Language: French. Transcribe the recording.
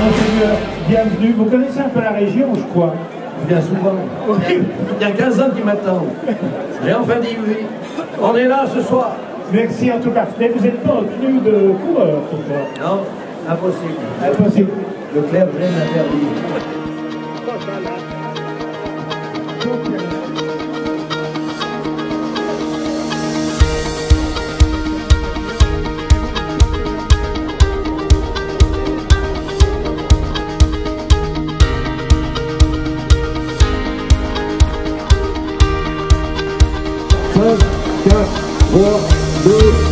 Monseigneur, bienvenue. Vous connaissez un peu la région, je crois. Bien souvent. Il y a 15 ans qui m'attendent. J'ai enfin dit oui. On est là ce soir. Merci en tout cas. Mais vous n'êtes pas en tenue de coureur, pour toi. Non, impossible. Impossible. Le clergé m'interdit. Go!